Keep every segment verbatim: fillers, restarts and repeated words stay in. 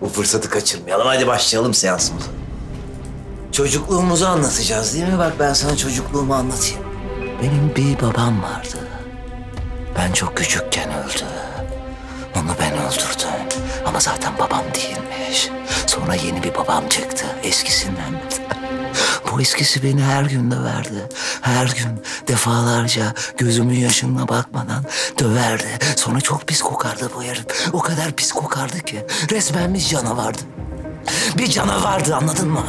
Bu fırsatı kaçırmayalım. Hadi başlayalım seansımıza. Çocukluğumuzu anlatacağız değil mi? Bak ben sana çocukluğumu anlatayım. Benim bir babam vardı. Ben çok küçükken öldü. Onu ben öldürdüm. Ama zaten babam değilmiş. Sonra yeni bir babam çıktı. Eskisinden. Bu eskisi beni her gün döverdi. Her gün defalarca gözümün yaşına bakmadan döverdi. Sonra çok pis kokardı bu herif. O kadar pis kokardı ki resmen bir canavardı. Bir canavardı, anladın mı?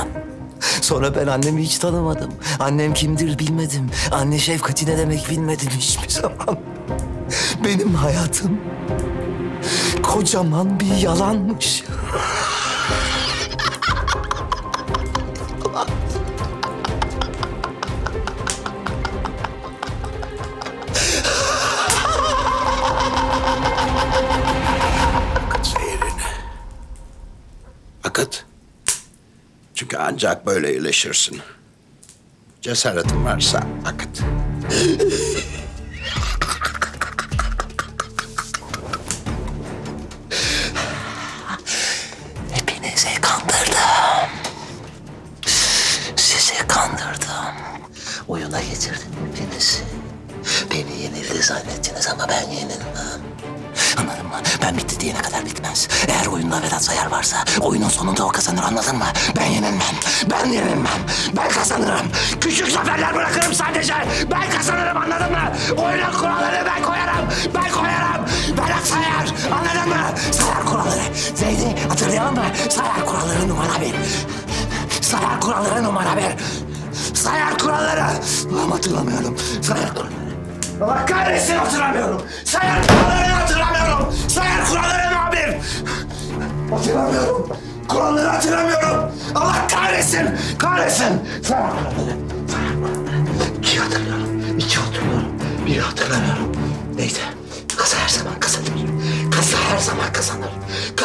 Sonra ben annemi hiç tanımadım. Annem kimdir bilmedim. Anne şefkati ne demek bilmedim hiçbir zaman. Benim hayatım kocaman bir yalanmış. Akıt. Çünkü ancak böyle iyileşirsin. Cesaretin varsa akıt. Hepinizi kandırdım. Sizi kandırdım. Oyuna getirdim hepinizi. Beni yenildi zannettiniz ama ben yenilmem. Anladın mı? Ben bitti diyene kadar bitmez. Eğer oyunda Vedat Sayar varsa oyunun sonunda o kazanır, anladın mı? Ben yenilmem. Ben yenilmem. Ben kazanırım. Küçük zaferler bırakırım sadece. Ben kazanırım, anladın mı? Oyunun kuralları ben koyarım. Ben koyarım. Vedat Sayar. Anladın mı? Sayar kuralları. Zeydi hatırlayalım mı? Sayar kuralları numara bir. Sayar kuralları numara bir. Sayar kuralları. Ama hatırlamıyorum. Sayar kuralları. Allah kahretsin, hatırlamıyorum. Sayar kurallarını hatırlamıyorum. Sayar kurallarını abim. Hatırlamıyorum. Kuralları hatırlamıyorum. Allah kahretsin. Kahretsin. Sayar kuralları. Sayar kuralları. İki hatırlıyorum. İki hatırlıyorum. Biri hatırlamıyorum. Neydi? Kasa her zaman kazanır. Kasa her zaman kazanır.